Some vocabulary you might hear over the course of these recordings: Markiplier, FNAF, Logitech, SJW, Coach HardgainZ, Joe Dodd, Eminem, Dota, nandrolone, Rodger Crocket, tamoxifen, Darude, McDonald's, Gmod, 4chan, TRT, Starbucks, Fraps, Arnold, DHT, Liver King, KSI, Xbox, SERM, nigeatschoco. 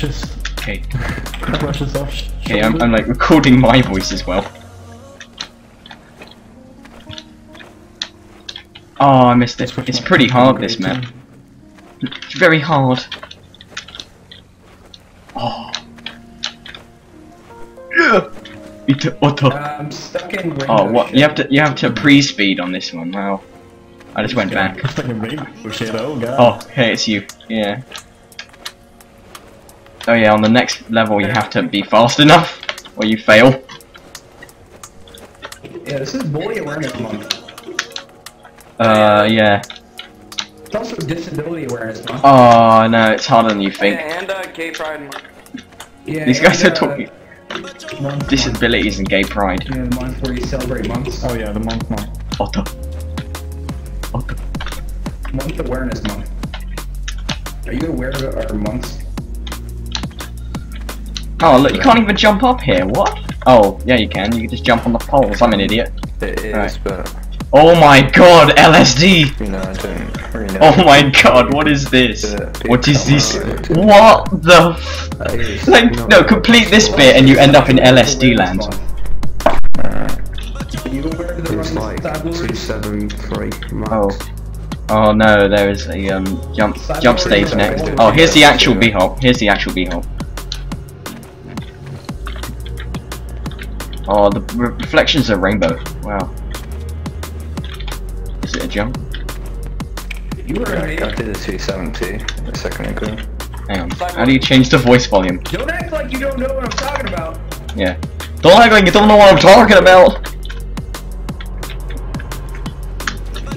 brushes. Okay. Brushes off. Okay, I'm like recording my voice as well. Oh, I missed it. It's pretty hard, this map. It's very hard. Oh. I'm stuck in rainbow. Oh, what? You have to pre-speed on this one. Wow. I just went back. I'm stuck in rainbow shit. Oh god. Oh, hey, it's you. Yeah. Oh yeah, on the next level you have to be fast enough, or you fail. Yeah, this is Boy Awareness Month. Yeah. It's also Disability Awareness Month. Oh no, it's harder than you think. Yeah, and Gay Pride Month. Yeah, these guys are talking disabilities and gay pride. Yeah, the month where you celebrate months. Oh yeah, the month. Otto. Month Awareness Month. Are you aware of our months? Oh look, you can't even jump up here, what? Oh, yeah you can, just jump on the poles, I'm an idiot. It is, right. But... Oh my god, LSD! You know, I don't really know. Oh my god, what is this? What is this? What the f... Like, no, complete this bit and you end up in LSD land. It's like 273 marks. Oh no, there is a jump stage next. Oh, here's the actual b-hop, Oh, the reflections are rainbow. Wow. Is it a jump? You were right. I did a 270 a second ago. Hang on. How do you change the voice volume? Don't act like you don't know what I'm talking about. Yeah. Don't act like you don't know what I'm talking about.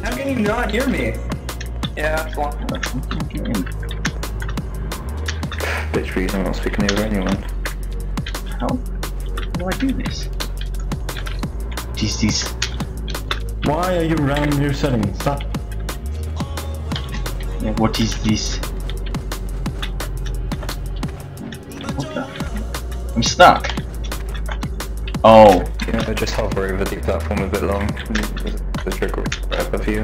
How can you not hear me? Yeah. That's one. Bitch, reason I'm not speaking over anyone. How? How do I do this? Jeez. Why are you running your settings? Stop. Yeah, what is this? What the? I'm stuck. Oh. Yeah, just hover over the platform a bit long. The trick will wrap up you.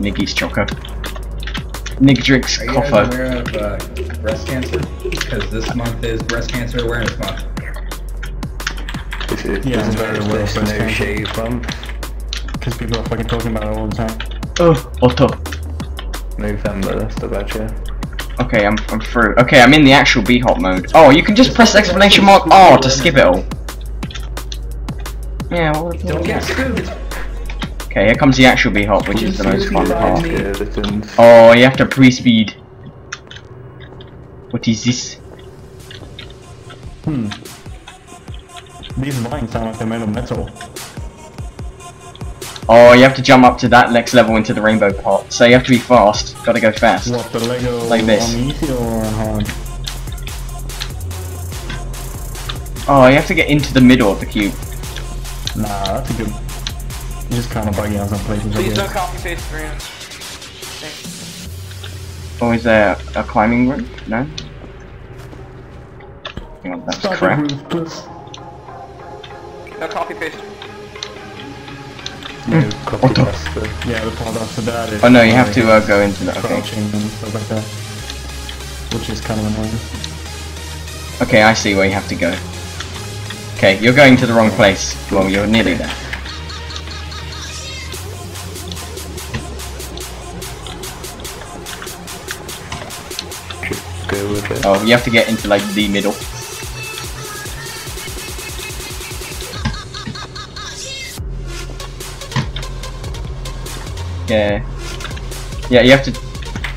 Niggy's choco. Nigdrix Coffer. Are you aware of breast cancer? Because this month is Breast Cancer Awareness Month. Yeah, I'm very aware of breast cancer. Because people are fucking talking about it all the time. Oh, Otto. November, that's the badger. Okay, I'm through. Okay, I'm in the actual b-hop mode. Oh, you can just press exclamation mark R to skip it all. Yeah, well... Don't get screwed! Okay, here comes the actual b-hop, which is the most fun part. Oh, you have to pre-speed. What is this? These lines sound like they're made of metal. Oh, you have to jump up to that next level into the rainbow pot. So you have to be fast. Gotta go fast. What, the Lego like this. Oh, you have to get into the middle of the cube. Nah, that's a good... Just kind of buggy on some places. Please don't copy paste for him. Oh, is there a climbing room? No? Hang on, that's crap. No copy paste. No copy paste. Yeah, the part after that is... Oh no, you have to go into that. Okay. And stuff like that. Which is kind of annoying. Okay, I see where you have to go. Okay, you're going to the wrong place. Well, you're nearly there. Oh, you have to get into like the middle. Yeah. Yeah, you have to.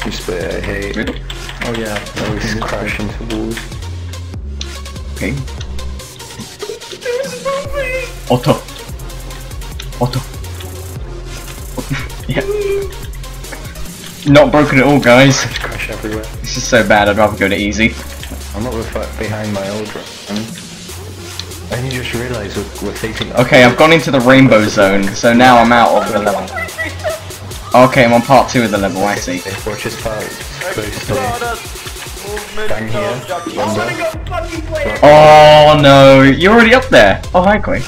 You split it, hey. Middle? Oh yeah. Always crash into walls. Okay. Otto. Otto. Yeah. Not broken at all, guys. Crash everywhere. This is so bad, I'd rather go to easy. I'm not behind my old run. And you just realised we're taking... Okay, I've gone into the rainbow zone, so now I'm out of the level. Okay, I'm on part 2 of the level, I see. Watch this part. Down here. Oh no, you're already up there. Oh, hi, Quay.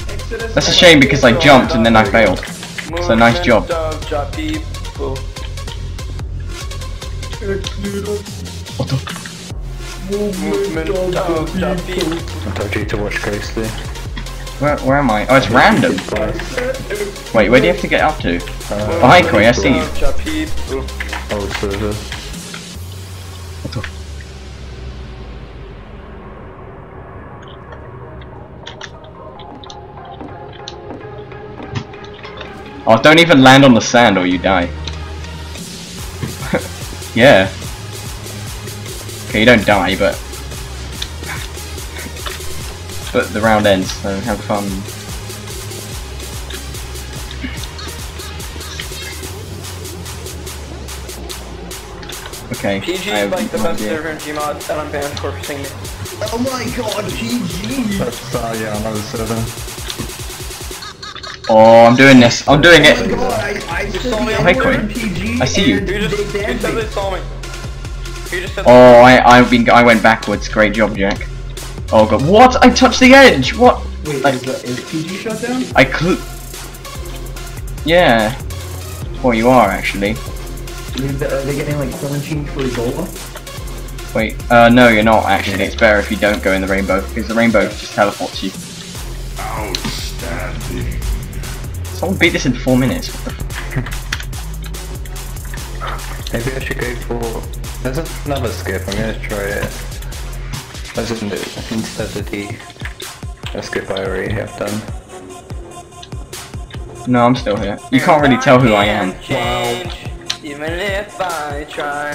That's a shame because I jumped and then I failed. So nice job. Movement of the people. Don't need to watch closely. Where am I? Oh, it's random. Wait, where do you have to get up to? Oh, hi Koi, I see you. Oh, it's over. What the? Oh, don't even land on the sand or you die. Yeah. Okay, you don't die, but the round ends, so have fun. Okay. PG is like the best server in Gmod, and I'm banned for saying it. Oh my god, PG! That's, yeah, another server. Oh, I'm doing this. I'm doing it. Oh hi, Koi. I see you. Oh, I went backwards. Great job, Jack. Oh god, what? I touched the edge. What? Wait, is PG shut down? Yeah. Well, you are actually. Are they getting like quarantined for Ebola? Wait, no, you're not actually. It's better if you don't go in the rainbow because the rainbow just teleports you. Outstanding. Someone beat this in 4 minutes. Maybe I should go for... There's another skip, I'm gonna try it. Let's just do it instead of the skip I already have done. No, I'm still here. You can't really tell who I am. Even if I try.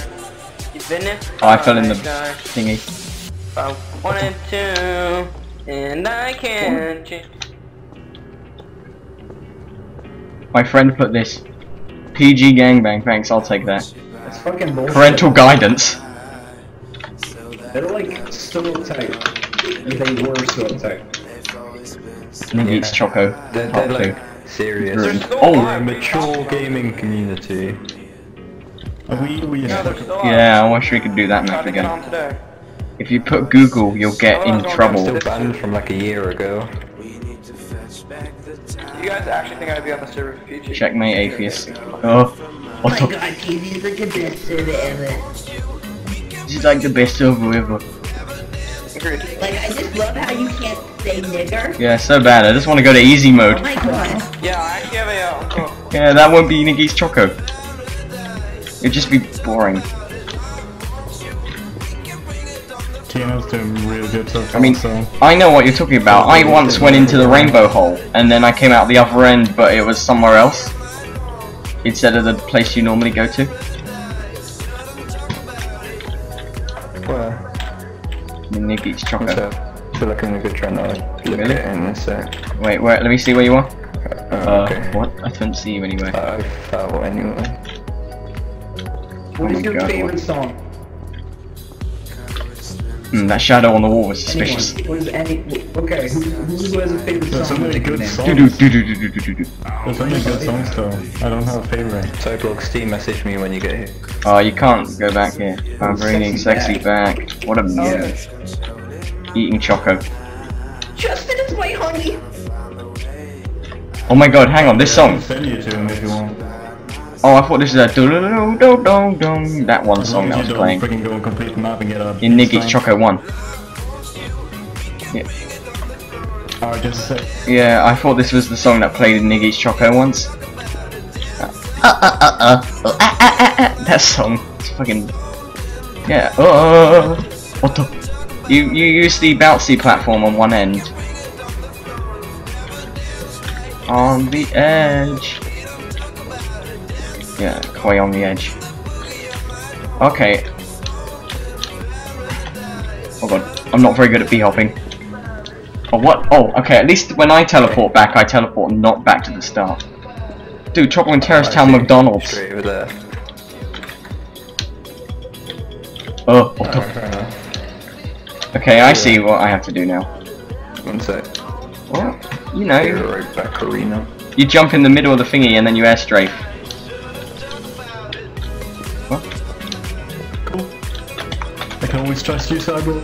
Even if I fell in the thingy. If I wanted to, and I can't change. My friend put this. PG gangbang, thanks, I'll take that. That's fucking bullshit. Parental guidance. They're like still attacked. They were still attacked. Nigeatschoco. They're like serious. Oh, mature gaming community. Yeah, I wish we could do that map again. If you put Google, you'll get in trouble. Still banned from like a year ago. You guys actually think I'd be on the server for PG? Checkmate, atheist. Oh, what the? Oh my god, PG is like the best server ever. This is like the best server ever. Agreed. Like, I just love how you can't say nigger. Yeah, so bad. I just want to go to easy mode. Oh my god. Yeah, I actually have a uncle. Yeah, that won't be Nigeatschoco. It'd just be boring. Keno's doing real good stuff. I mean, I know what you're talking about. I once went into the rainbow hole, and then I came out the other end, but it was somewhere else. Instead of the place you normally go to. Where? Nigeatschoco. I feel like I'm in a good trend now. Really? Wait, let me see where you are. Okay. What? I don't see you anywhere. I fell anyway. What is your favorite song? That shadow on the wall was suspicious. Okay, who has a favorite song? There's so many good songs. There's so many good songs though. I don't have a favorite. So block Steam, message me when you get here. Oh, you can't go back here. I'm bringing sexy back. What a mess. Eating choco. Justin is my honey. Oh my god, hang on, this song. Send you to him if you want. Oh, I thought this is a do-do-do-do-do-do-do. That one song that I was playing. Go and complete the map and get up in Nigeatschoco 1. Yeah. Oh, just a sec. Yeah, I thought this was the song that played in Nigeatschoco once. That song. It's fucking. Yeah. What the? You use the bouncy platform on one end. On the edge. Yeah, Koi on the edge. Okay. Oh god, I'm not very good at b-hopping. Oh what? Oh, okay, at least when I teleport back, I teleport not back to the start. Dude, Chocolate and Terrace Town McDonald's. Straight over there. Oh, what the? Okay, I see what I have to do now. One sec. Well, you know. Right back arena. You jump in the middle of the thingy and then you airstrafe. I can always trust you, Cyborg.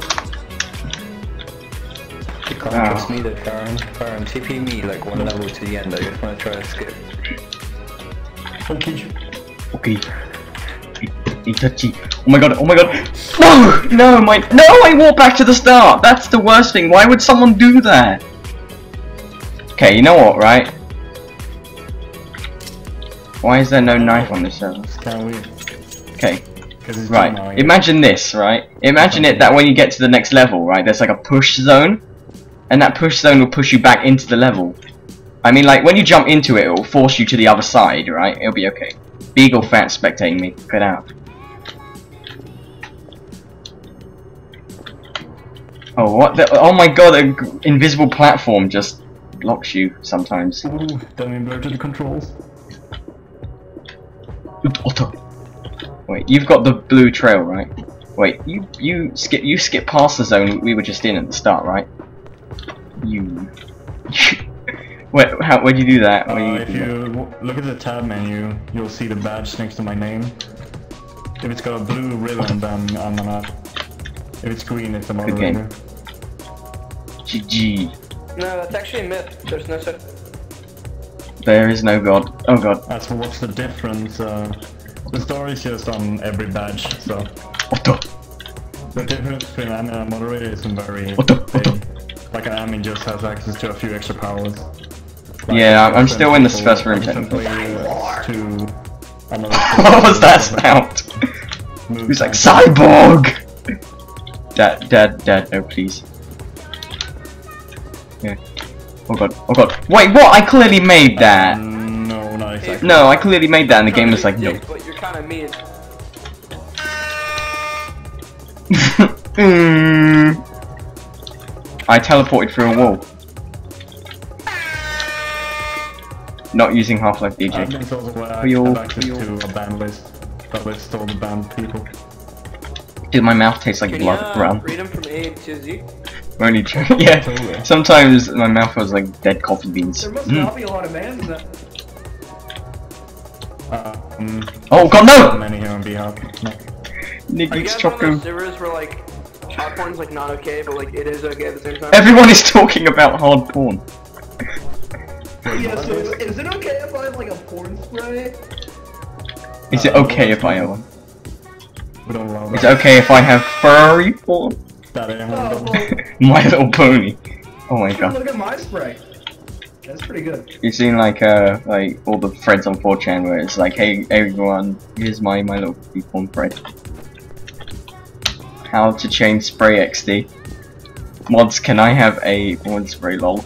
You can't trust me though, Karen. Karen, TP me like one level to the end. I just want to try to skip. Okay. Okay. touchy. Oh my god, oh my god. No, no, I walked back to the start. That's the worst thing. Why would someone do that? Okay, you know what, right? Why is there no knife on this server? It's kinda weird. Okay. Right, imagine this, right? Imagine it that when you get to the next level, right, there's like a push zone. And that push zone will push you back into the level. I mean, like, when you jump into it, it'll force you to the other side, right? It'll be okay. Beagle fat spectating me. Get out. Oh, what the? Oh my god, an invisible platform just blocks you sometimes. Ooh, damn inverted controls. Wait, you've got the blue trail, right? Wait, you skip past the zone we were just in at the start, right? Where do you do that? If you look at the tab menu, you'll see the badge next to my name. If it's got a blue ribbon, then I'm on up. If it's green, it's a model ribbon. GG. No, that's actually a myth. There's no such... There is no god. Oh god. As for what's the difference, the story is just on every badge, so... The difference between I'm and a moderator isn't very big. Like, an admin just has access to a few extra powers. Like I'm still in this first room technically. What was that sound? He's like, Cyborg! Dad, no please. Yeah. Oh god, oh god. Wait, what? I clearly made that! No, not exactly. No, I clearly made that and the game was like, no. But you're kinda mean. I teleported through a wall. Not using Half-Life DJ. Dude, my mouth tastes like blood brown. Only joking. Yeah. Sometimes my mouth was like dead coffee beans. There must not be a lot of man in that. Oh god, no! Nigeatschoco. Servers were like child porn's like not okay, but like it is okay at the same time. Everyone is talking about hard porn. Yeah, so is it okay if I have like a porn spray? Is it okay if I have one? Is it okay if I have furry porn? My Little Pony. Oh my god. Look at my spray. That's pretty good. You've seen like all the threads on 4chan where it's like, hey everyone, here's my Little Pony porn thread. How to change spray XD. Mods, can I have a porn spray lol?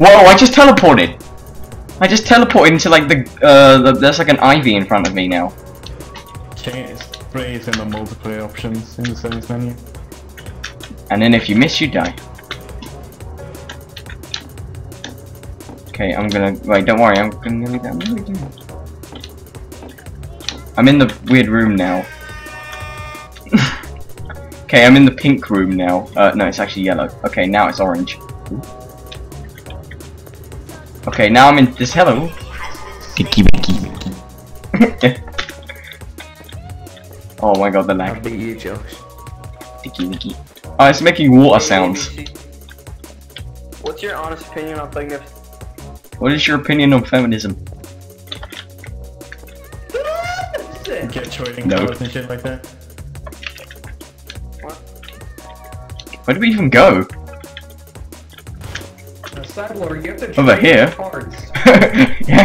Whoa! I just teleported. I just teleported into like the there's like an ivy in front of me now. Spray is in the multiplayer options in the settings menu. And then if you miss, you die. Okay, I'm gonna wait. Don't worry, I'm gonna leave that. I'm in the weird room now. Okay, I'm in the pink room now. No, it's actually yellow. Okay, now it's orange. Ooh. Okay, now I'm in this hello. Oh my god, the lag. Oh, it's making water sounds. What's your honest opinion on playing this? What is your opinion on feminism? No. And shit like that. What? Where do we even go? You have to over here. Cards. Yeah.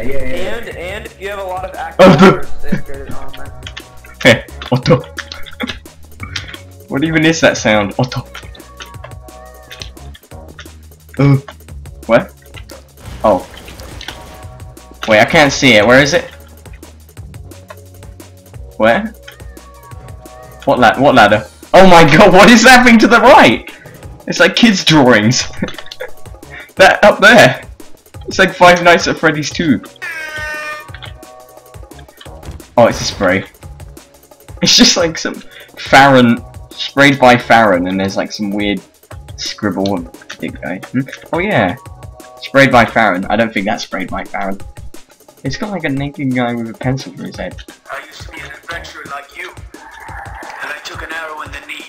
And if you have a lot of active stickers on that. Hey, Otto. What even is that sound, Otto? What? Oh. Wait, I can't see it. Where is it? Where? What ladder? Oh my god! What is that thing to the right? It's like kids' drawings. That up there! It's like Five Nights at Freddy's 2. Oh, it's a spray. It's just like some Farron, sprayed by Farron, and there's like some weird scribble of dick guy. Oh yeah, sprayed by Farron. I don't think that's sprayed by Farron. It's got like a naked guy with a pencil for his head. I used to be an adventurer like you, and I took an arrow in the knee.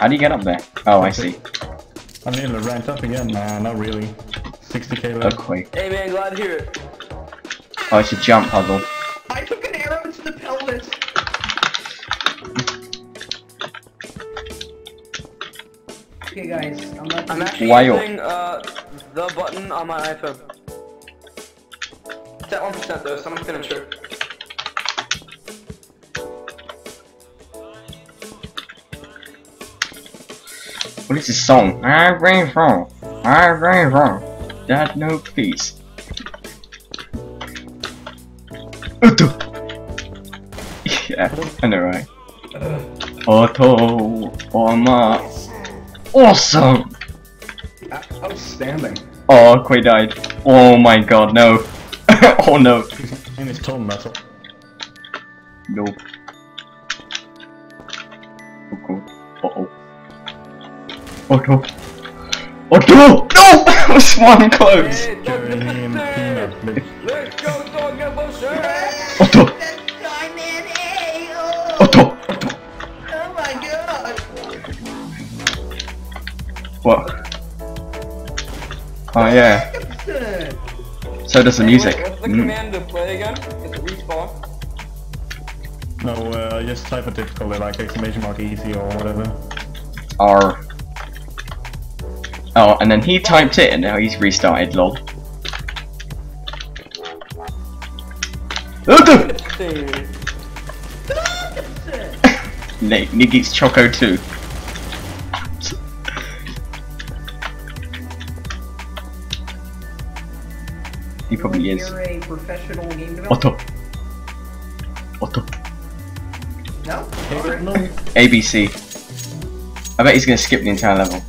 How do you get up there? Oh, I see. I'm nearly ranked up again. Nah, not really. 60k left. Okay. Hey man, glad to hear it. Oh, it's a jump puzzle. I took an arrow Okay, guys, I'm actually using the button on my iPhone. It's at 1% though, someone's gonna trip. What is this song? I ran wrong. That no peace. Yeah, I know, right? Auto Forma. Awesome! Outstanding. Oh, Quay died. Oh my god, no. Oh no. His name is Tom Metal. Nope. Oh cool. Uh oh. Auto! Auto! No! That was one close! Auto! Auto! Auto! Oh my god! What? Oh yeah. So does the music. What's the command to play again? It's respawn. No, just type a difficulty like !easy or whatever. R. Oh, and then he typed it, and now he's restarted. Lol. Nigeatschoco 2. He probably is. You're a professional game developer? Otto. No. ABC. I bet he's gonna skip the entire level.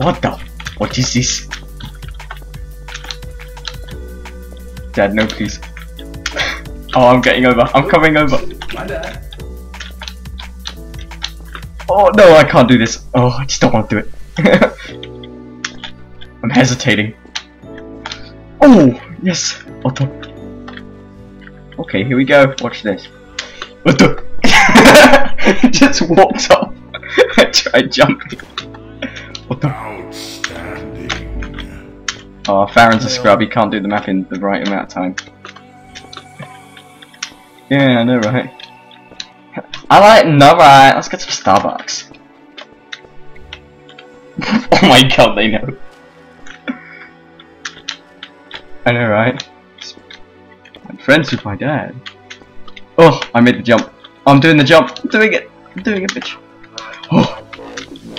What the? What is this? Dad, no, please. Oh, I'm getting over. I'm coming over. My dad. Oh no, I can't do this. Oh, I just don't want to do it. I'm hesitating. Oh yes. Auto. Okay, here we go. Watch this. What the? Just walked up. I tried jumping. What the? Oh, Farron's a scrub, he can't do the map in the right amount of time. Yeah, I know, right? Alright, no, right, let's get some Starbucks. Oh my god, they know. I know, right? I'm friends with my dad. Oh, I made the jump. I'm doing the jump. I'm doing it. I'm doing it, bitch. Oh,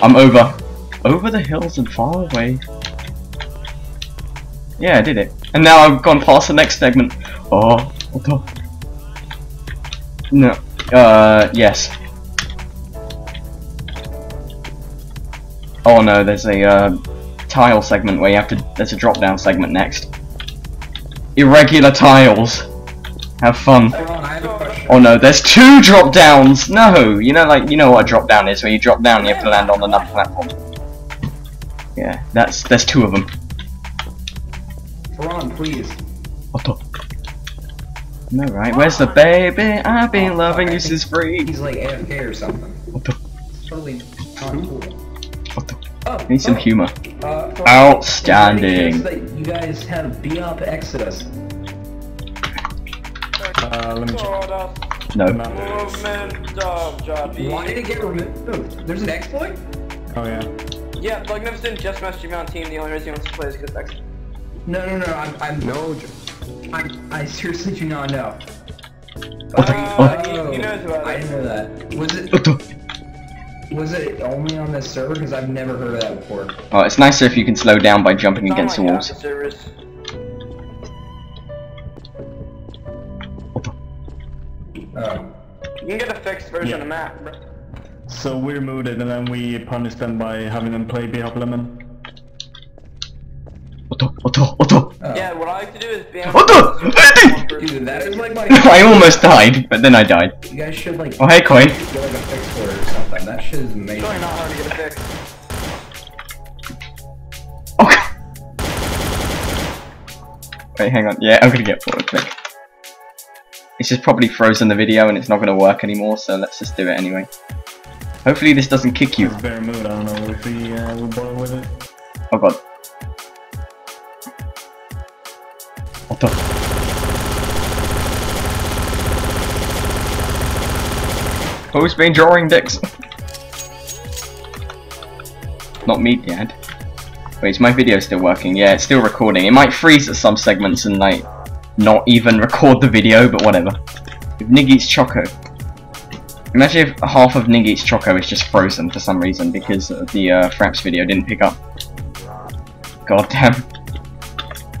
I'm over. Over the hills and far away. Yeah, I did it. And now I've gone past the next segment. Oh, what the? No. Yes. Oh no, there's a tile segment where you have to. There's a drop down segment next. Irregular tiles. Have fun. Oh no, there's two drop downs. No, you know, like, you know what a drop down is, where you drop down and you have to land on another platform. Yeah, there's two of them. Ron, please. Otto. No, right. Where's the baby? I've been loving you since free. He's like AFK or something. Otto. It's totally not cool. Otto. Oh, need some humor. Outstanding. You guys had a B-op Exodus. Let me check. No. Why did it get removed? There's an exploit? Oh, yeah. Yeah, Magnificent just messaged me on team. The only reason he wants to play is because exploit. No, I seriously do not know. He knows about it. I didn't know that. Was it only on this server? Because I've never heard of that before. Oh, it's nicer if you can slow down by jumping against the walls. Oh. You can get a fixed version of the map, bro. So we removed it, and then we punished them by having them play B-Hop Lemon. Otto! Yeah, what I like to do is be Otto! Dude, that is like my I almost died, but then I died. You guys should like oh hey Coin. Get like a fix for it or something. That shit is amazing. It's really not hard to get a fix. Okay. Wait, hang on. Yeah, I'm gonna get forward click. It's just probably frozen the video and it's not gonna work anymore, so let's just do it anyway. Hopefully this doesn't kick you. It's bare mood, I don't know if we will bother with it. Oh god. Otto. Who's been drawing dicks? Not me, Dad. Wait, is my video still working? Yeah, it's still recording. It might freeze at some segments and, like, not even record the video, but whatever. If nigeatschoco. Imagine if half of nigeatschoco is just frozen for some reason because the Fraps video didn't pick up. God damn.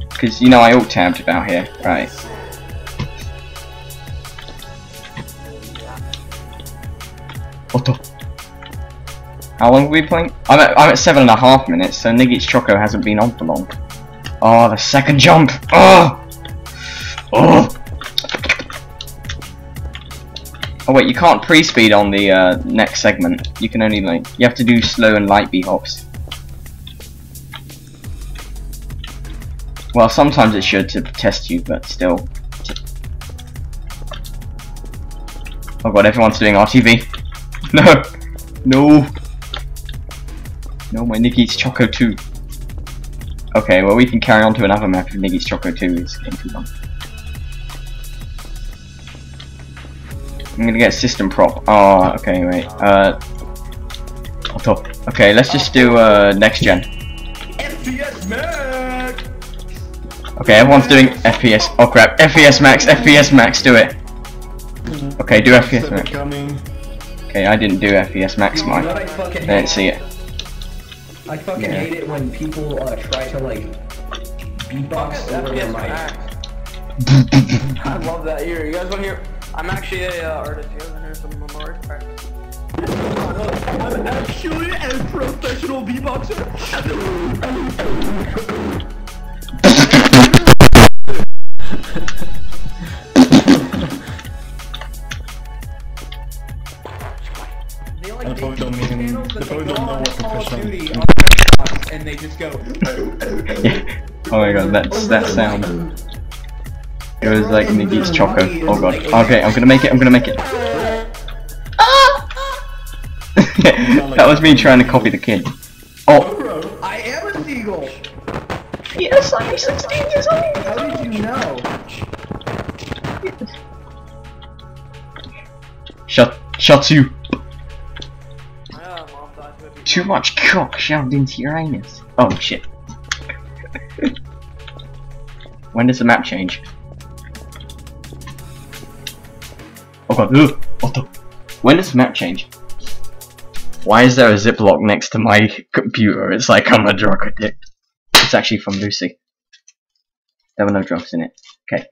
Because, you know, I alt-tabbed about here, right? Otto. How long have we been playing? I'm at 7.5 minutes, so nigeatschoco hasn't been on for long. Oh, the second jump! Oh! Oh! Oh wait, you can't pre-speed on the next segment. You can only, like, you have to do slow and light b-hops. Well, sometimes it should to test you, but still. Oh god, everyone's doing RTV. No! No! No, my nigeatschoco 2. Okay, well we can carry on to another map if nigeatschoco 2 is getting too long. I'm gonna get system prop. Oh, okay, wait. Okay, let's just do next gen. FPS max. Okay, everyone's doing FPS. Oh crap! FPS max. FPS max. Do it. Okay, do FPS max. Okay, I didn't do FPS max mine. I didn't see it. I fucking hate it when people try to like beatbox over the mic. I love that ear. You guys wanna hear? I'm actually an artist. You haven't heard some of my art practice. I'm actually a professional beatboxer. They like they probably don't know what professional duty on Xbox and they just go. Oh my god, that's that sound. It was like nigeatschoco. Oh god. Okay, I'm gonna make it. That was me trying to copy the kid. Oh. I am a seagull. Yes, I'm 16 years old. How did you know? Shut you. Too much cock shoved into your anus. Oh shit. When does the map change? Oh god, what the? When does the map change? Why is there a Ziploc next to my computer? It's like I'm a drug addict. It's actually from Lucy. There were no drugs in it. Okay.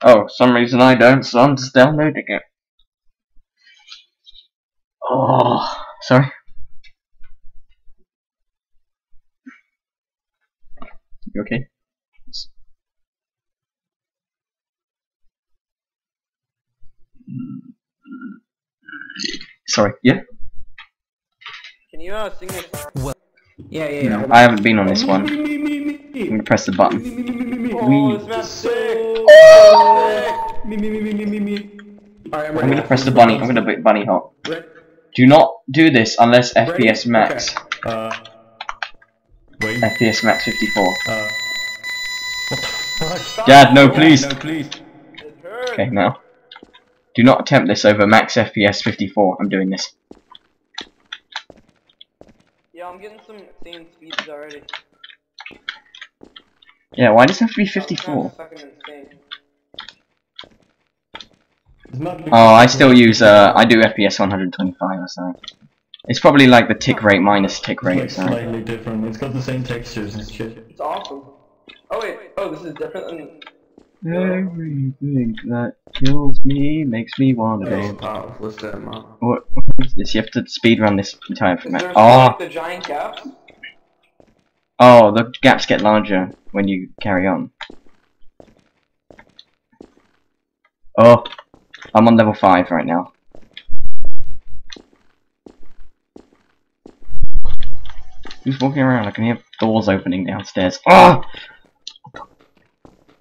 Oh, for some reason I don't, so I'm just downloading it. Oh, sorry. You okay? Sorry, yeah? Can you sing this? Well, yeah. No, I haven't been on this one. I'm gonna press the button. I'm gonna press the bunny. I'm gonna bunny hop. Do not do this unless FPS max. Okay. FPS max 54. What the fuck? Dad, no please. No, please. Okay, now. Do not attempt this over max FPS 54. I'm doing this. Yeah, I'm getting some insane speeds already. Yeah, why does it have to be 54? Oh, I still use, I do FPS 125 or something. It's probably like the tick rate minus tick rate or something. It's slightly different. It's got the same textures and shit. It's awesome. Oh wait, oh this is different than... Everything that kills me makes me want to go. What is this? You have to speedrun this entire format. Oh! The giant gaps? Oh, the gaps get larger when you carry on. Oh! I'm on level 5 right now. Who's walking around? I can hear doors opening downstairs. Oh!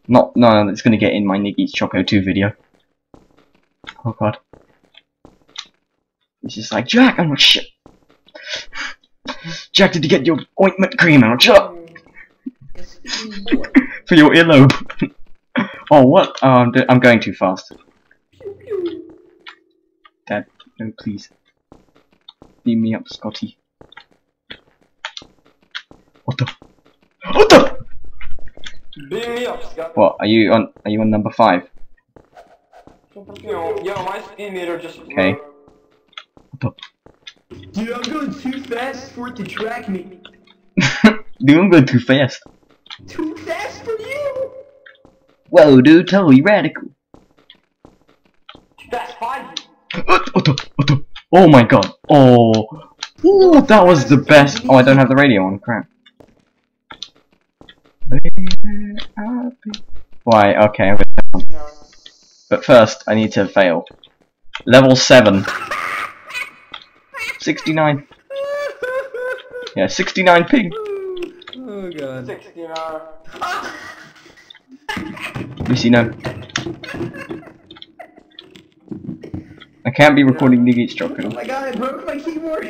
No, it's gonna get in my nigeatschoco 2 video. Oh god. It's just like, Jack, I'm like, shit. Jack, did you get your ointment cream out? Shut up! For your earlobe. Oh, what? I'm going too fast. Dad, no, please. Beam me up, Scotty. What the? Beam me up, Scotty. What? Are you on number 5? Yeah, my speed meter just. Okay. What the? Dude, I'm going too fast for it to track me. Dude, I'm going too fast. Too fast for you? Whoa, dude, totally radical. That's fine. Oh my god. Oh. Ooh, that was the best. Oh, I don't have the radio on. Crap. Why? Okay. But first, I need to fail. Level 7. 69. Yeah, 69 ping. Oh god. 69. Missy, no. I can't be recording nigeatschoco. Oh my god, I broke my keyboard!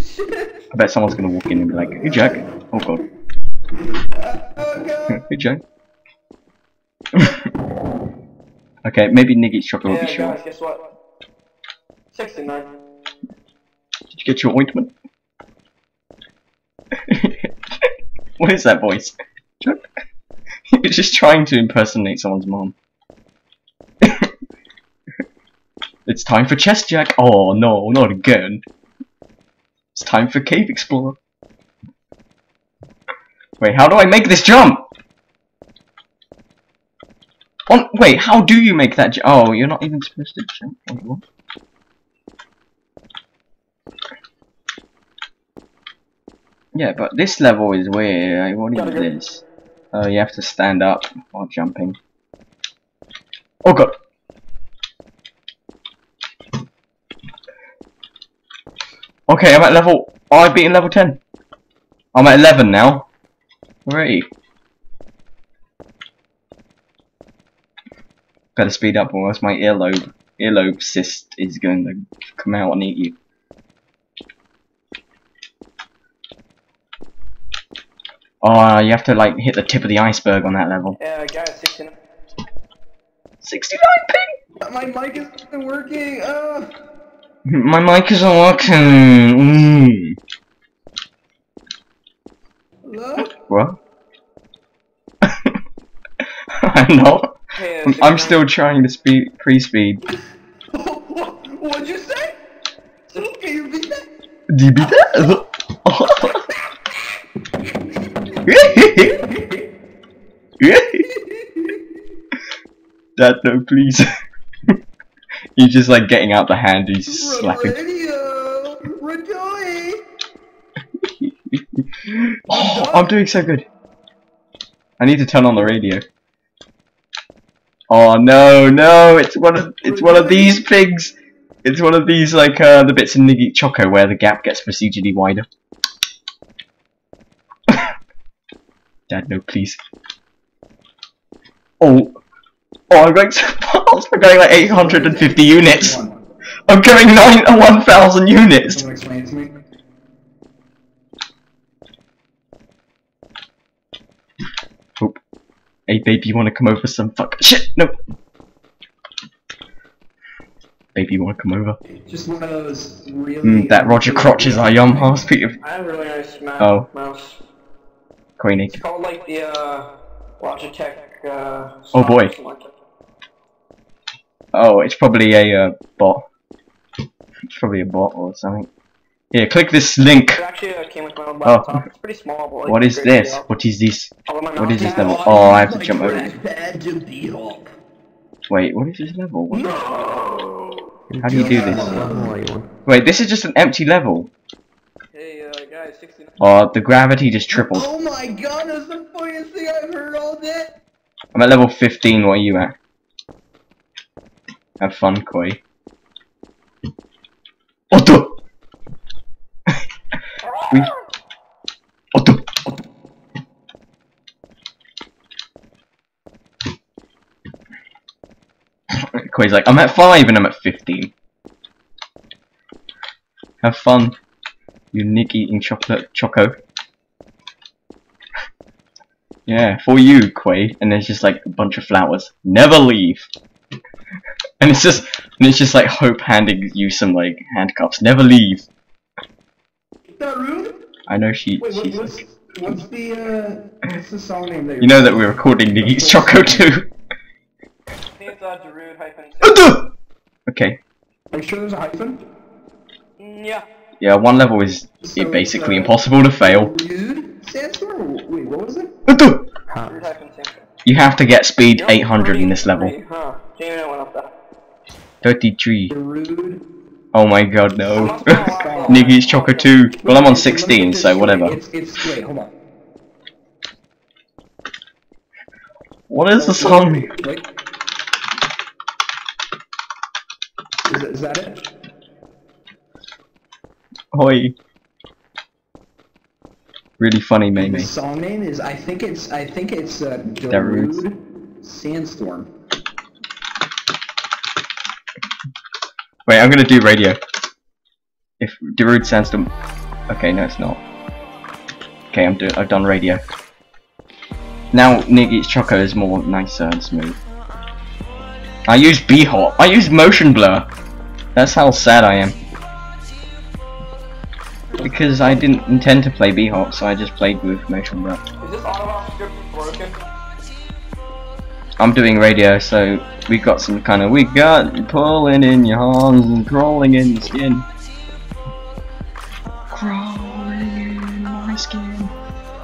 Shit! I bet someone's gonna walk in and be like, hey Jack! Oh god. Oh god! Hey Jack! Okay, maybe nigeatschoco will be short. Guys, guess what? 69. Did you get your ointment? What is that voice? Chuck? He was just trying to impersonate someone's mom. It's time for chest jack. Oh no, not again. It's time for cave explorer. Wait, how do I make this jump? Oh, wait, how do you make that jump? Oh, you're not even supposed to jump. Wait, what? Yeah, but this level is weird. Like, what is this? Oh, you have to stand up while jumping. Oh god! Okay, I'm at level. Oh, I've beaten level 10. I'm at 11 now. Alrighty. Better speed up, or else my earlobe cyst is going to come out and eat you. Oh, you have to like hit the tip of the iceberg on that level. Yeah, I got 69. 69 ping! My mic isn't working. My mic isn't working. Hello? What? I know. Hey, I'm still trying to speed pre-speed. What'd you say? Can you beat that? Did you beat that? Dad, no, please. He's just like getting out the hand, he's slapping. Radio, we're doing. Oh, I'm doing so good. I need to turn on the radio. Oh no, no, it's one of these pigs. It's one of these like the bits in nigeatschoco where the gap gets procedurally wider. Dad, no, please. Oh, I'm going so fast. I'm going like 850 units. I'm going 1,000 units. Someone explain it to me. Oh. Hey, baby, you want to come over some fuck? Shit, no. Baby, you want to come over? Just one of those really. That Rodger Crotch is our yum house, Peter. I have a really nice mouse. Queenie. It's called like the Logitech. Oh boy. Oh, it's probably a bot. It's probably a bot or something. Here, click this link. It actually came with my own laptop. Oh. It's pretty small, but like, what is this? Deal. What is this? What is this level? Oh, I have to jump over. Wait, what is this level? What? No. How do you do this? Wait, this is just an empty level. Hey, guys, 69. Oh, the gravity just tripled. Oh my god, that's the funniest thing I've heard all day. I'm at level 15, what are you at? Have fun, Koi. Otto! Otto! Koi's like, I'm at 5 and I'm at 15. Have fun, you nick eating chocolate choco. Yeah, for you, Quaid. And there's just like a bunch of flowers. Never leave. And it's just like Hope handing you some like handcuffs. Never leave. That room? I know she. Wait, she's what's the song name? That you know that we're recording nigeatschoco too. Okay. Are you sure there's a hyphen? Yeah. Yeah, one level is so basically impossible to fail. Wait, what was it? You have to get speed 800 in this level. 33. Oh my god, no. Nigeatschoco 2. Well, I'm on 16, so whatever. Wait, hold on. What is the song? Is that it? Oi. Really funny, Mamie. The song name is I think it's Darude Sandstorm. Wait, I'm gonna do radio. If Darude Sandstorm. Okay, no, it's not. Okay, I've done radio. Now nigeatschoco is more nicer and smooth. I use B-hop. I use motion blur. That's how sad I am. Because I didn't intend to play B-hop, so I just played with motion blur. Is this auto script broken? I'm doing radio, so we got some kind of pulling in your arms and crawling in the skin. Crawling in my skin.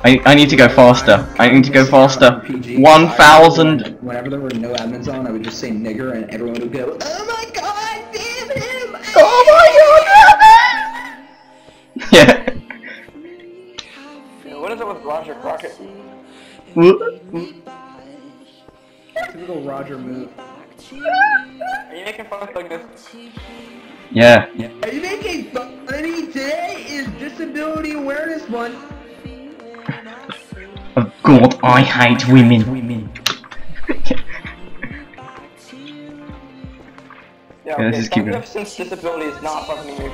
I need to go faster. I need to go faster. 1,000. Whenever there were no admins on, I would just say nigger, and everyone would go, "Oh my god, damn him! Oh my god!" Yeah. What is it with Rodger Crocket? Typical Rodger move. Are you making fun of like this? Yeah. Are you making fun of me? Today is Disability Awareness Month. Oh god, I hate women. Yeah, okay, this is keeping up. Since disability is not fucking me fun.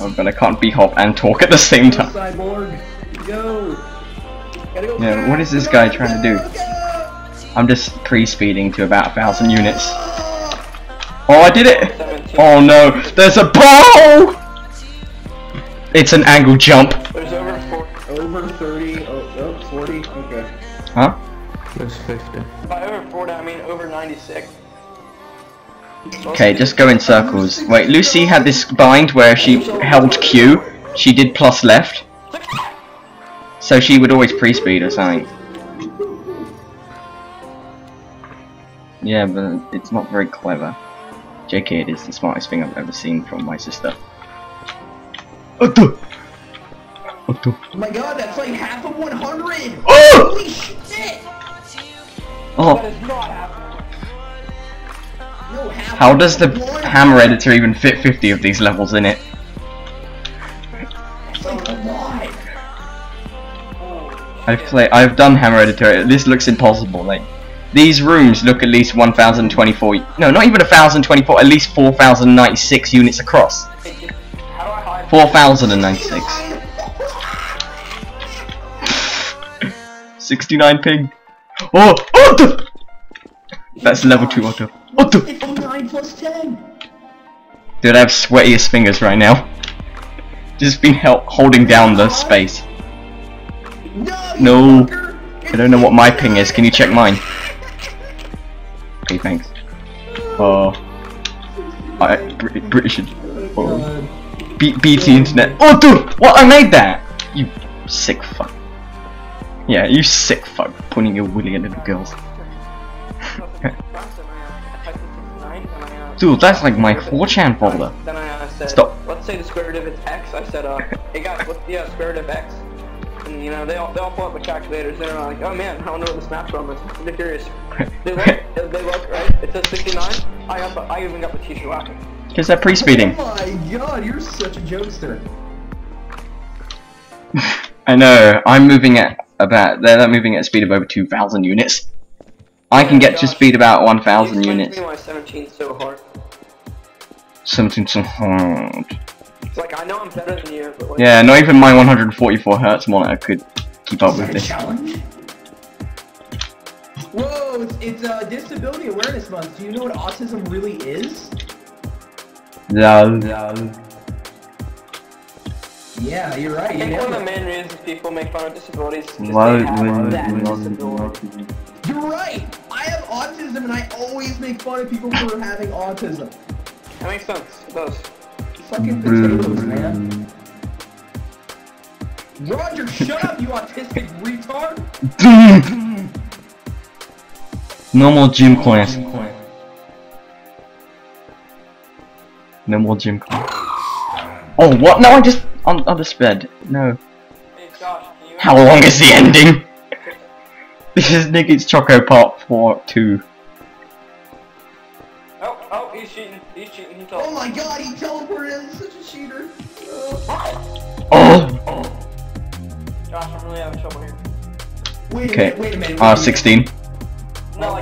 Oh god, I can't B-hop and talk at the same time. Yeah, what is this guy trying to do? I'm just pre-speeding to about 1,000 units. Oh, I did it! Oh no, there's a ball! It's an angle jump. There's over 30, 40, okay. Huh? There's 50. By over 40, I mean over 96. Okay, just go in circles. Wait, Lucy had this bind where she held Q, she did plus left, so she would always pre-speed or something. Yeah, but it's not very clever. JK, it is the smartest thing I've ever seen from my sister. Oh my god, that's like half of 100! Oh! Holy shit! Oh. That is not happening. How does the hammer editor even fit 50 of these levels in it? I've done hammer editor. This looks impossible. Like these rooms look at least 1,024. No, not even 1,024. At least 4,096 units across. 4,096. 69 ping. Oh, oh! That's level 2 auto. What the? 9 plus 10. Dude, I have sweatiest fingers right now. Just been holding down the space. No. I don't know what my ping is. Can you check mine? Okay, thanks. Oh. British. Oh. BT Internet. Oh, dude! What? I made that! You sick fuck. Yeah, you sick fuck. Pointing your willy at little girls. Dude, that's like my 4chan folder. Then I said, stop. Let's say the square root of it's x. I said, hey guys, what's the square root of x? And you know, they all pull up the calculators. They're like, oh man, I don't know what the snapshot is. They're curious. They look, right? It says 69. I even got the teacher laughing. Because they're pre-speeding. Oh my god, you're such a jokester. I know. I'm moving at about. They're not moving at a speed of over 2,000 units. I can get to speed about 1,000 units. Something so hard. Like, I know I'm better than you, but like, yeah, not even my 144 hertz monitor could keep up with this. Challenge? Whoa, it's Disability Awareness Month. Do you know what autism really is? No. Yeah, you're right. I think one of the main reasons people make fun of disabilities is that disability. You're right! I have autism and I always make fun of people for having autism. That makes sense. It does. Fucking potatoes, man. Rodger, shut up, you autistic retard! No more gym class. Oh, what? No, I'm just sped. No. Hey, Josh, how long is the ending? This is nigeatschoco part 4-2. Oh, he's cheating. He's cheating. He teleported. Oh my god, he teleported. He's such a cheater. Oh! Josh, I'm really having trouble here. Wait a minute. 16.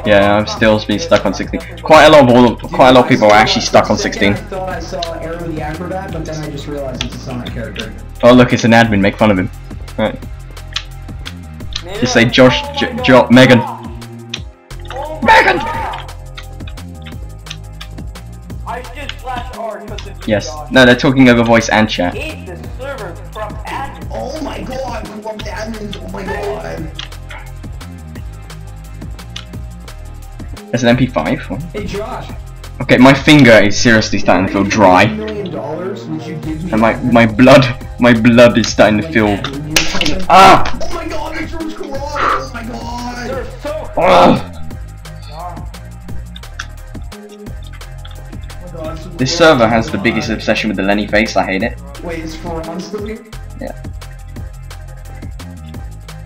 Yeah, I'm still being stuck on 16. Quite a lot of people are actually stuck on 16. I thought I saw Arrow the Acrobat, but then I just realized it's a Sonic character. Oh look, it's an admin. Make fun of him. Alright. Just say Josh, Megan. Megan. I just flash R because it's Josh. No, they're talking over voice and chat. Eat the server from admin. Oh my god, we want the admins. Oh my god. There's an MP5. What? Hey Josh. Okay, my finger is seriously starting to feel dry. And my blood is starting to feel. Ah! Oh my god, it's George Carl! Oh my god! They're so This server has the biggest obsession with the Lenny face. I hate it. Wait, it's 4 months the week? Yeah.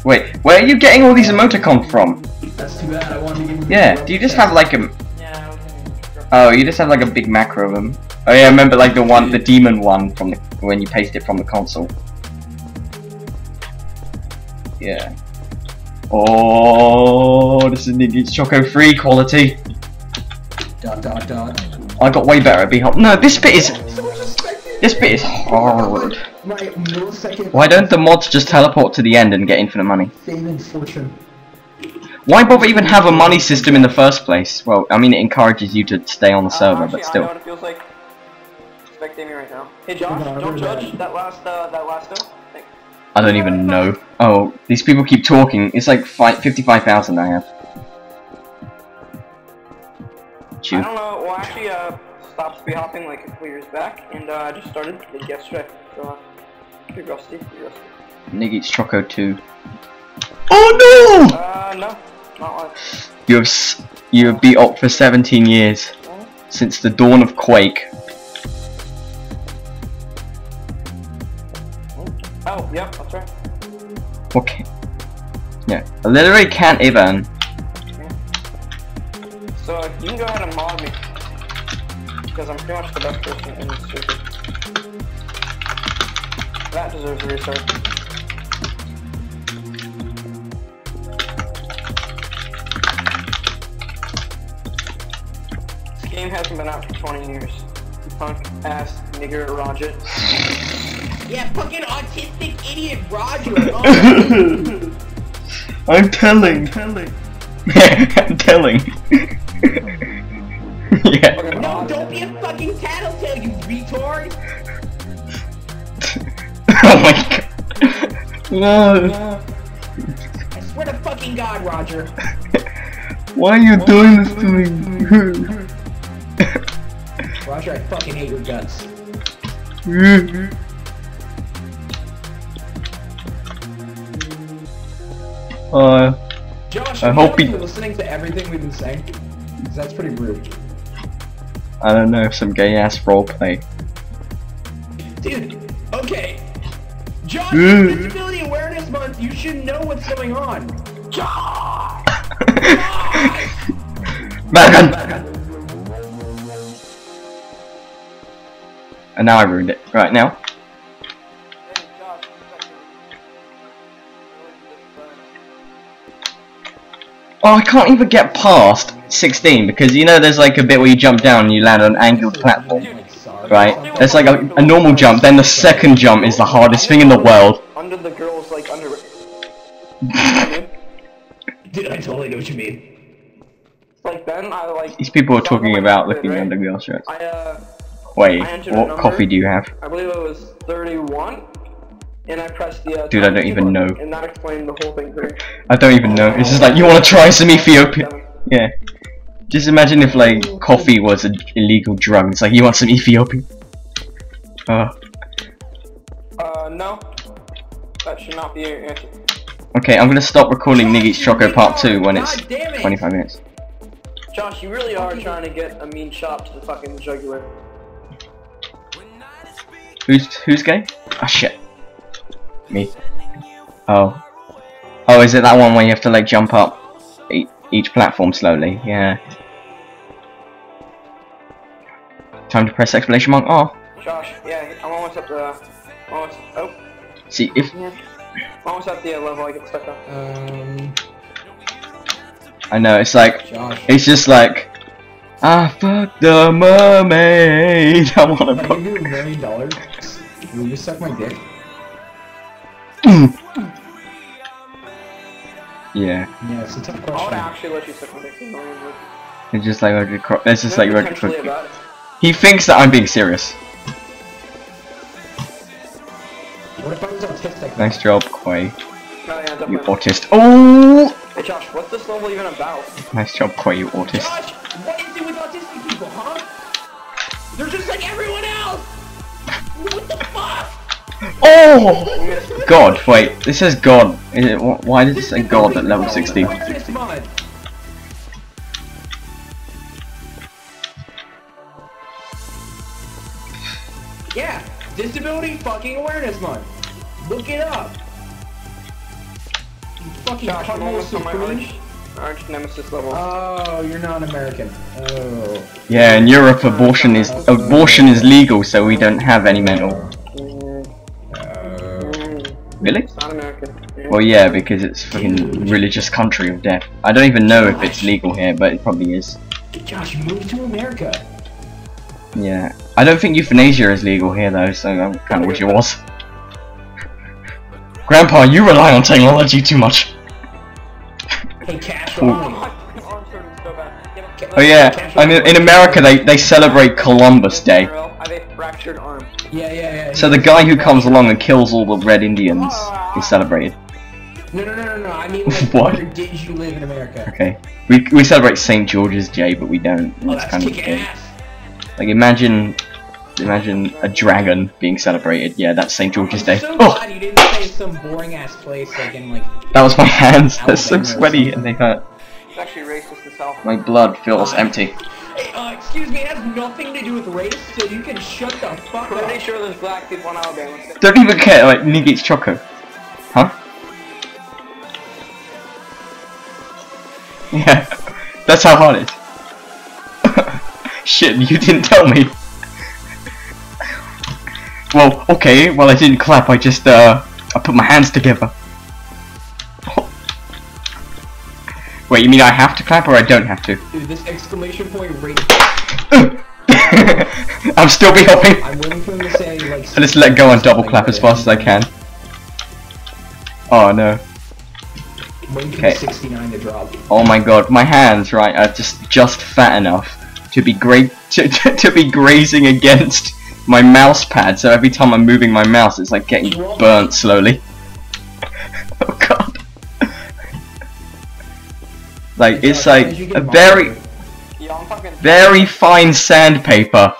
Wait, where are you getting all these emoticons from? That's too bad, I wanted to give you do you just have like a... Oh, you just have like a big macro of them. Oh yeah, I remember like the one, the demon one from the, when you paste it from the console. Yeah. Oh, this is nigeatschoco free quality. I got way better at B-Hop. No, this bit is... This bit is hard. Why don't the mods just teleport to the end and get infinite money? Why bother even have a money system in the first place? Well, I mean, it encourages you to stay on the server, actually, but still. I know what it feels like. Expecting me right now. Hey Josh, don't judge that last thing. I don't even know. Oh, these people keep talking. It's like 55,000 I have. I don't know. Well, I actually stopped B-hopping like a couple years back, and I just started yesterday. So, pretty rusty, nigeatschoco 2. Oh no! No. You have beat up for 17 years since the dawn of Quake. Oh, yep, that's right. Okay. Yeah, I literally can't even. Yeah. So you can go ahead and mod me because I'm pretty much the best person in this circuit. That deserves a restart. Game hasn't been out for 20 years. Punk ass nigger Roger. Yeah, fucking autistic idiot Roger. I'm telling. Yeah. No, don't be a fucking tattletale, you retard. Oh my god. No. I swear to fucking god, Roger. Why are you doing this to me? Roger, I fucking hate your guts. Josh, I hope he's listening to everything we've been saying. Because that's pretty rude. I don't know, some gay ass roleplay. Dude, okay. Josh, Disability Awareness Month, you should know what's going on. Josh! Megan! And now I ruined it. Right now. Oh, I can't even get past 16 because you know there's like a bit where you jump down and you land on an angled platform. right? It's like a normal jump, then the second jump is the hardest thing in the world. Under the girl's, like, underwear. Dude, I totally know what you mean. Like, then I, like... These people are talking about looking under girls' shirts. Wait, what coffee do you have? I believe it was 31, and I pressed the... Dude, I don't even know. And that explained the whole thing for me. I don't even know. It's just like, you want to try some Ethiopian... Yeah. Just imagine if, like, coffee was an illegal drug. It's like, you want some Ethiopian? No. That should not be your answer. Okay, I'm gonna stop recording Niggit's Choco Part 2 when it's 25 minutes. Josh, you really are trying to get a mean shot to the fucking jugular. Who's gay? Ah, shit. Me. Oh. Oh, is it that one where you have to, like, jump up each platform slowly? Yeah. Time to press exclamation mark R. Josh, yeah, I'm almost up the... Almost... Oh. See, if... Yeah. I'm almost at the level I get stuck up. I know, it's like... Josh. It's just like... I fucked the mermaid! I wanna fuck... Can you do $1 million? Will you just suck my dick? Yeah. Yeah, it's a tough question. I would actually let you suck my dick. It's just like Rodger Crocket. It's just like Rodger Crocket. He thinks that I'm being serious. What if I was autistic? Nice job, Koi. Oh, yeah, you autist. Oh! Hey Josh, what's this level even about? Nice job, Koi, you autist. Josh, what do you do with autistic people, huh? They're just like everyone else! What the fuck? Oh! God, wait. This says God. Is it, why did it say God at level 60? Yeah. Disability fucking awareness month. Look it up. You fucking cutthroat supreme. Arch nemesis level. Oh, you're not American. Oh. Yeah, in Europe, abortion is legal, so we don't have any mental. Really? It's not American. Yeah. Well, yeah, because it's fucking religious country of death. I don't even know if it's legal here, but it probably is. Josh, move to America. Yeah. I don't think euthanasia is legal here though, so I kind of wish it was. Grandpa, you rely on technology too much. Hey, Cash, oh yeah, I mean, in America they celebrate Columbus Day. Yeah. So the guy who comes along and kills all the red Indians is celebrated. No, I mean, like, what days you live in America? Okay, we celebrate St. George's Day, but we don't. Oh, that's kind of gay. Like, imagine a dragon being celebrated. Yeah, that's St. George's Day. So glad you didn't say some boring ass place like in like. That was my hands. They're so sweaty and they hurt. It's actually racist to self. My blood feels empty. Hey, excuse me, it has nothing to do with race, so you can shut the fuck up. Pretty sure there's black people in Alabama. Don't even care. Like Niggit's Choco, huh? Yeah, that's how hard it is. Shit, you didn't tell me. Well, okay, well I didn't clap, I just, I put my hands together. Oh. Wait, you mean I have to clap or I don't have to? Dude, this exclamation point rate. I'm still be hopping. I'm waiting for him to say, like, so let's let go and double clap as fast as I can. Oh no. Okay. 69 to drop. Oh my god, my hands, right, are just fat enough to be grazing against my mouse pad, so every time I'm moving my mouse it's like getting burnt slowly. Oh god. Like it's like a very fine sandpaper.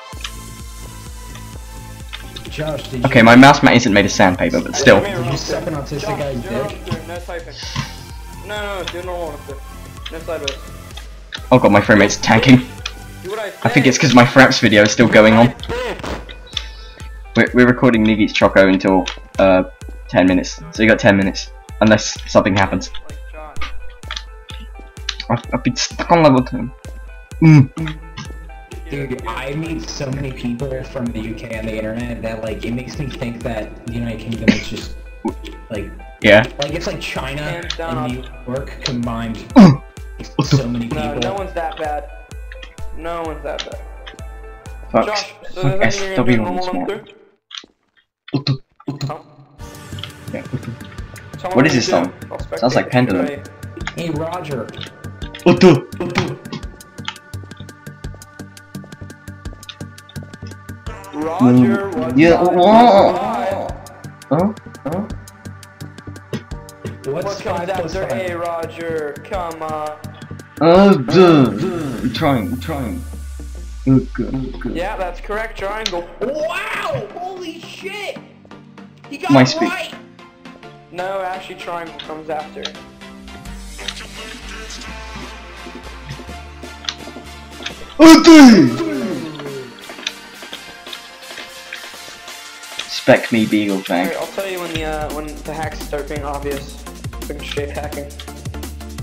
Okay, my mouse mat isn't made of sandpaper, but still. Did you suck an autistic guy's dick? No typing. No, do normal one. No sideways. Oh god, my frame rate's tanking. I think it's because my Fraps video is still going on. We're recording Niggit's Choco until 10 minutes, so you got 10 minutes, unless something happens. I've been stuck on level 10. Dude, I meet so many people from the UK and the internet that like it makes me think that the United Kingdom is just like it's like China and New York combined. So many people. No one's that bad. Fuck. Fuck SW on this one. Utu, utu. Yeah, utu. What is this song? Sounds like Pendulum. Hey Roger. Utu, utu. Roger, Roger. Yeah, whoa. Huh? Huh? What comes after A, Roger? Come on. I'm trying, I'm trying. Good. Yeah, that's correct, triangle. Wow! Holy shit! He got it right! No, actually triangle comes after. Spec me, Beagle Fang. Alright, I'll tell you when the hacks start being obvious. Fucking shape hacking.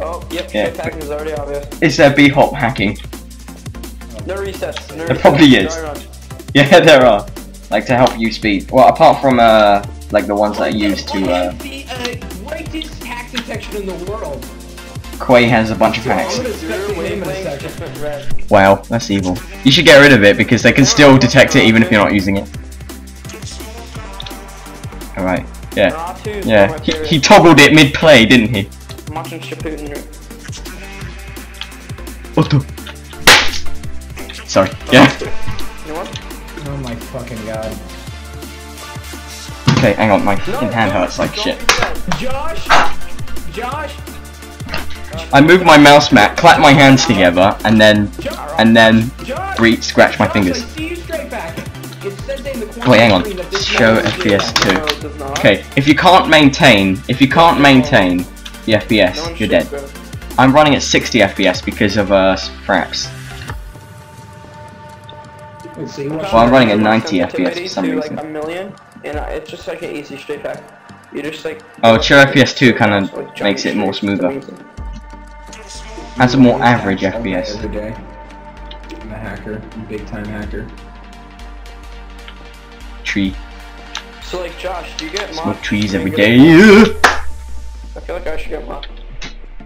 Oh, yep, shape hacking is already obvious. Is there B-hop hacking? No resets. No there resets. Probably is. Yeah, there are. Like to help you speed. Well, apart from like the ones that are used to. Greatest hack detection in the world. Quay has a bunch of hacks. Wow, that's evil. You should get rid of it because they can still detect it even if you're not using it. All right. Yeah. Yeah. He toggled it mid-play, didn't he? What the? Sorry. Yeah. You know what? Oh my fucking god. Okay, hang on, my fucking hand hurts like shit. Josh! Josh! I moved my mouse mat, clapped my hands together, and then scratched my fingers. Wait, hang on. Show FPS 2. Okay, if you can't maintain the FPS, you're dead. I'm running at 60 FPS because of fraps. Well, I'm running at 90 FPS for some reason. Like a million, and it's just like an easy straight hack. You just like. Oh, Chill FPS 2 kind of makes it more smoother. Has a more average FPS. Every day. I'm a hacker, big time hacker. Tree. So like Josh, do you get mocked? Smoke trees every day. I feel like I should get mocked.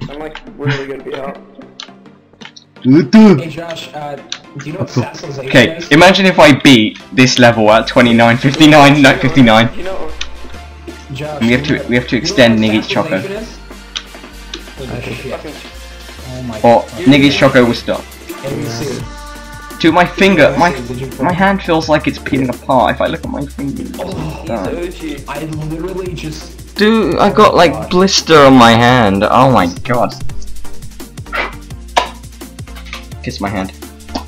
I'm like really gonna be out. Hey Josh, do you know what Sassel's like? Okay, imagine if I beat this level at 29:59, no 59. Josh, and we have to extend nigeatschoco. Or nigeatschoco will stop. Dude, my hand feels like it's peeling apart if I look at my fingers. I literally just. Dude, I got like blister on my hand. Oh my god. Kiss my hand.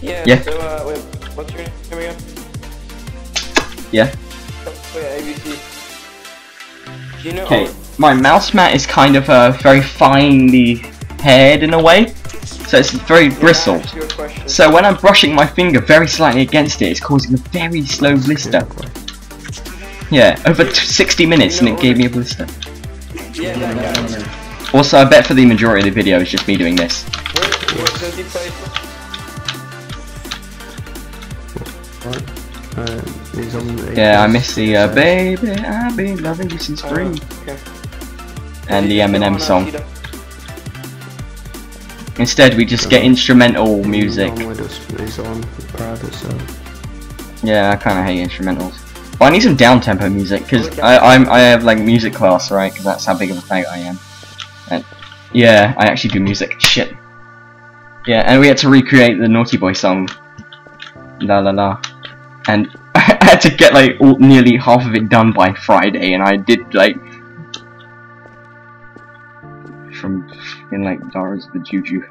Yeah. So, wait, what's your name? Here we go. Yeah. ABC. Do you know? Okay, my mouse mat is kind of very finely haired in a way. So it's very bristled. So when I'm brushing my finger very slightly against it, it's causing a very slow blister. Yeah, over 60 minutes and it gave me a blister. Also, I bet for the majority of the video it's just me doing this. Yeah, I miss the baby, I've been loving you since spring. And the Eminem song. Instead, we just get instrumental music. Yeah, I kind of hate instrumentals. But I need some down-tempo music, because I have like music class, right? Because that's how big of a fag I am. And yeah, I actually do music. Shit. Yeah, and we had to recreate the Naughty Boy song. La la la. And I had to get like nearly half of it done by Friday, and I did like... From in like Dara's the Juju.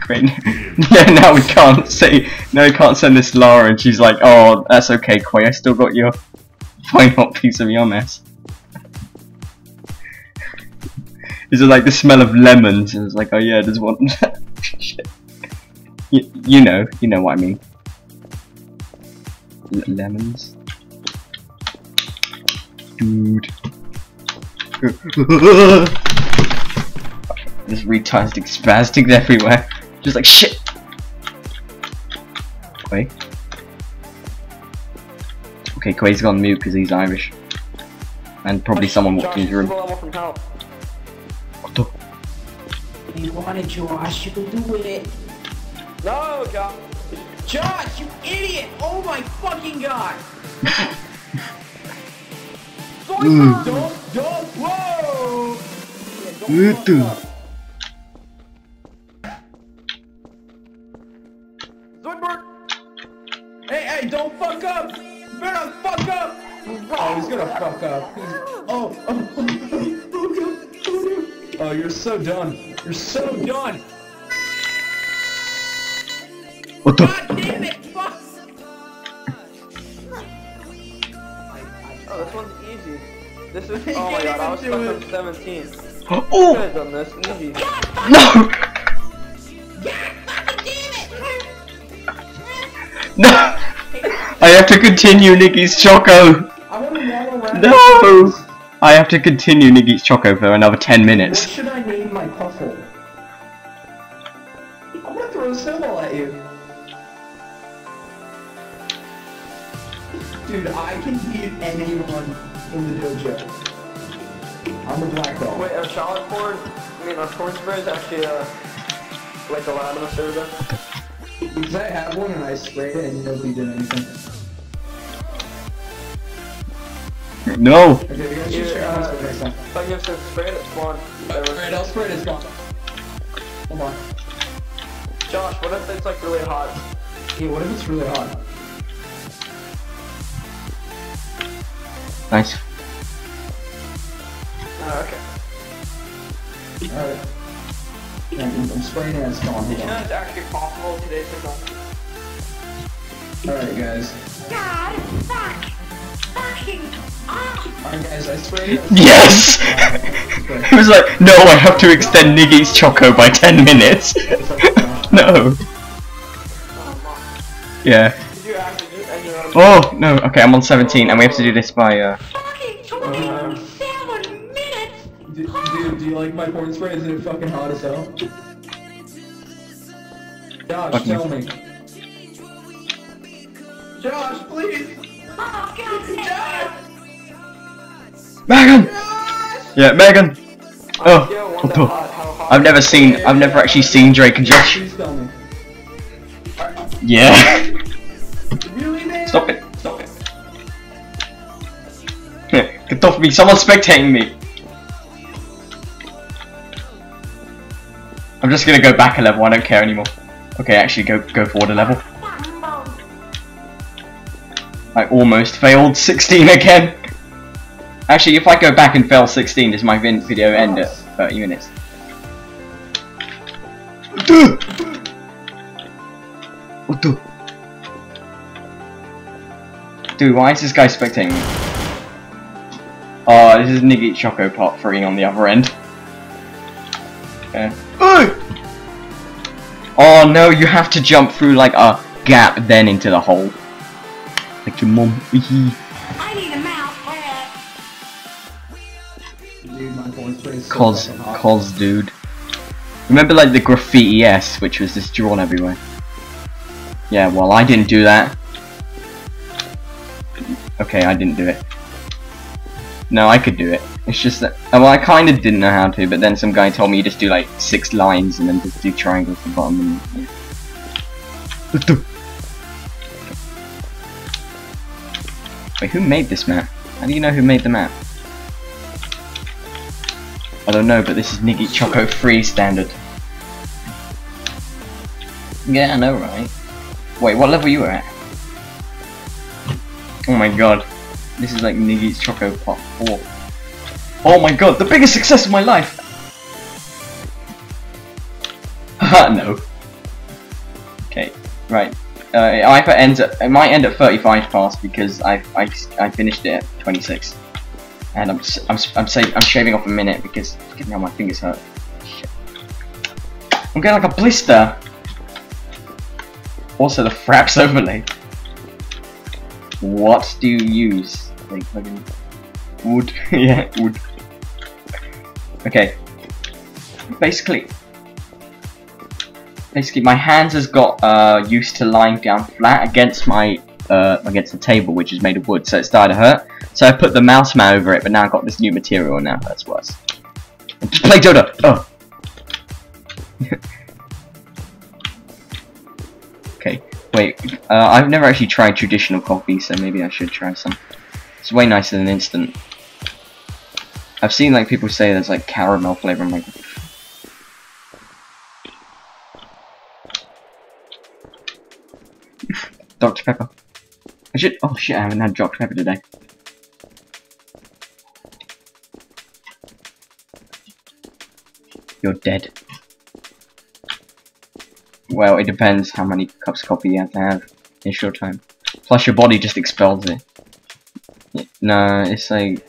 Great. Yeah, now we can't say. No, we can't send this Lara, and she's like, "Oh, that's okay, Quay. I still got your final piece of your mess." Is it like the smell of lemons? And it's like, oh yeah, there's one. Shit. You know what I mean. Lemons, dude. There's retardic spastics everywhere. Just like shit. Quay. Okay, Quay's gone mute because he's Irish. And probably someone walked in his room. You wanted Josh, you can do with it. No, Josh. Josh, you idiot! Oh my fucking god! Don't, whoa! Yeah, don't fuck up. Hey, don't fuck up! You better not fuck up! Oh, he's gonna fuck up. Oh, you're so done. You're so done. What the? God damn it! Fuck! Oh, this one's easy. This is. Oh my god, I was stuck on 17. Oh! I could have done this easy. No! No! I have to continue Niggie's Choco! No! I have to continue Niggie's Choco for another 10 minutes. What should I name my puzzle? I'm gonna throw a symbol at you. Dude, I can beat anyone in the dojo. I'm a black belt. Wait, a solid cord? I mean, a cord spread is actually, like a laminate server. Because I have one and I sprayed it and nobody did anything. No! Okay, we gotta shoot your arms for next time. I thought you have to spray it at spawn. Alright, I'll spray it at spawn. Hold on. Josh, what if it's like really hot? Yeah, what if it's really hot? Nice. Oh, okay. Alright. I'm spraying it at spawn. Did you know it's actually possible today to go? Alright guys. God, fuck! Fucking off! Alright guys, I sprayed it. Yes! It was like, no, I have to extend Niggie's Choco by 10 minutes. No. Yeah. Oh, no, okay, I'm on 17 and we have to do this by, Fucking 27 minutes! Dude, do you like my porn spray? Is it fucking hot as hell? Josh, fuck tell me. Josh, please! Oh, Josh! Megan! Josh! Yeah, Megan! Oh, I've never seen, I've never actually seen Drake and Josh. Please tell me. Yeah! Really, man? Stop it! Stop it! Get off me! Someone's spectating me! I'm just gonna go back a level, I don't care anymore. Okay, actually go forward a level. I almost failed 16 again. Actually, if I go back and fail 16, does my video end at 30 minutes? Dude, why is this guy spectating me? Oh, this is Niggie Choco Part 3 on the other end. Okay. Oh no, you have to jump through like a gap then into the hole. Like your mom. I need a mouth. Cos dude. Remember like the graffiti S, which was just drawn everywhere. Yeah, well I didn't do that. Okay, I didn't do it. No, I could do it. It's just that, well, I kind of didn't know how to, but then some guy told me you just do like 6 lines and then just do triangles at the bottom. And, yeah. Wait, who made this map? How do you know who made the map? I don't know, but this is Niggie Choco Free standard. Yeah, I know, right? Wait, what level you were at? Oh my god. This is like Niggie's Choco Part 4. Oh my god, the biggest success of my life! Haha, no. Okay, right. It either ends at, it might end at 35 past because I finished it at 26, and I'm shaving off a minute because now my fingers hurt. Shit. I'm getting like a blister. Also, the Fraps overlay. What do you use? Like fucking wood. Yeah, wood. Okay. Basically my hands has got used to lying down flat against my against the table, which is made of wood, so it started to hurt. So I put the mouse mat over it, but now I've got this new material and now that's worse. Just play Dota! Oh Wait, I've never actually tried traditional coffee, so maybe I should try some. It's way nicer than instant. I've seen like people say there's like caramel flavor. I'm like, Dr. Pepper. I should. Oh shit! I haven't had Dr. Pepper today. You're dead. Well, it depends how many cups of coffee you have to have in a short time. Plus, your body just expels it. No, it's like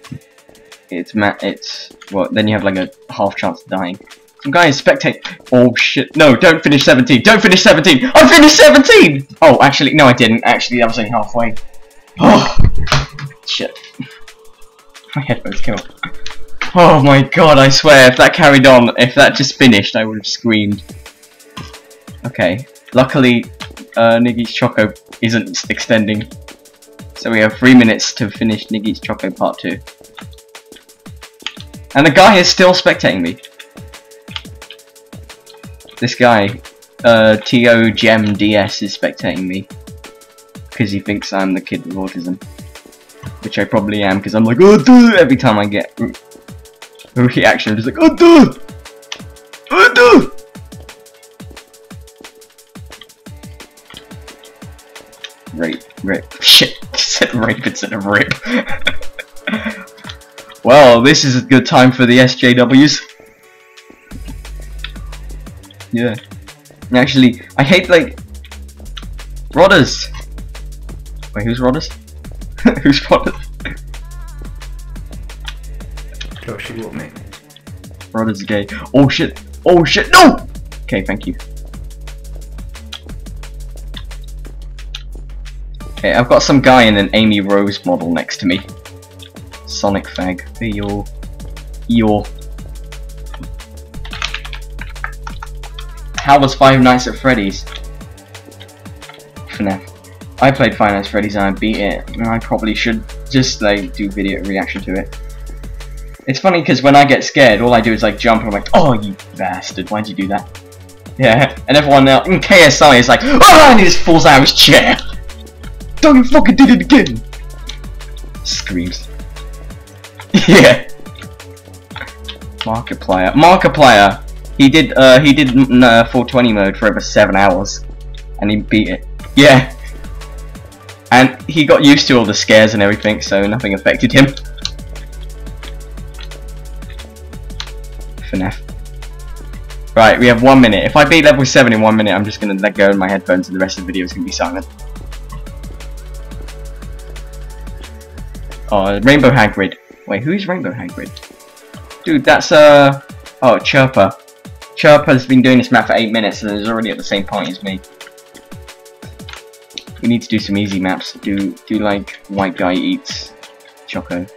well, then you have like a half chance of dying. Some guy is spectate. Oh shit! No, don't finish 17. Don't finish 17. I finished 17. Oh, actually, no, I didn't. Actually, I was only halfway. Oh shit! My headphones came off. Oh my god! I swear, if that carried on, if that just finished, I would have screamed. Okay. Luckily, nigeatschoco isn't extending, so we have 3 minutes to finish nigeatschoco Part 2. And the guy is still spectating me. This guy, TOGemDS, is spectating me because he thinks I'm the kid with autism, which I probably am because I'm like, oh duh, every time I get a reaction, I'm just like, oh duh, oh duh. Rip. Shit, said rape instead of rip. Well, this is a good time for the SJWs. Yeah. Actually, I hate, like, Rodders. Wait, who's Rodders? Who's Rodders? Josh, you want me? Rodders gay. Oh shit! Oh shit! No! Okay, thank you. Okay, I've got some guy in an Amy Rose model next to me. Sonic fag. Eeyore. How was Five Nights at Freddy's? FNAF. I played Five Nights at Freddy's and I beat it. And I probably should just like do video reaction to it. It's funny because when I get scared, all I do is like jump and I'm like, oh you bastard, why'd you do that? Yeah, and everyone else in KSI is like, oh, and he just falls out of his chair. Don't you fucking did it again! Screams. Yeah. Markiplier. He did 420 mode for over 7 hours, and he beat it. Yeah. And he got used to all the scares and everything, so nothing affected him. FNAF. Right, we have 1 minute. If I beat level 7 in 1 minute, I'm just gonna let go of my headphones, and the rest of the video is gonna be silent. Oh, Rainbow Hagrid. Wait, who's Rainbow Hagrid? Dude, that's oh, Chirpa. Chirpa's been doing this map for 8 minutes and is already at the same point as me. We need to do some easy maps. Do like White Guy Eats Choco.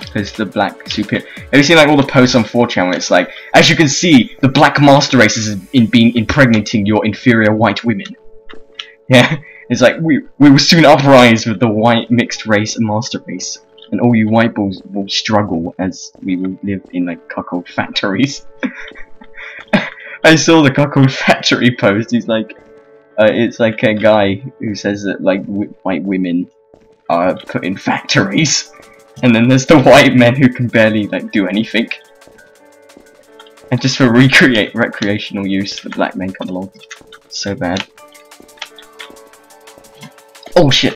Because the black superior. Have you seen like all the posts on 4chan where it's like, as you can see, the black master race is impregnating your inferior white women. Yeah. It's like, we will soon uprise with the white mixed race and master race, and all you white bulls will struggle as we will live in like cuckold factories. I saw the cuckold factory post. He's like, it's like a guy who says that like white women are put in factories, and then there's the white men who can barely like do anything, and just for recreational use, the black men come along. So bad. Oh shit.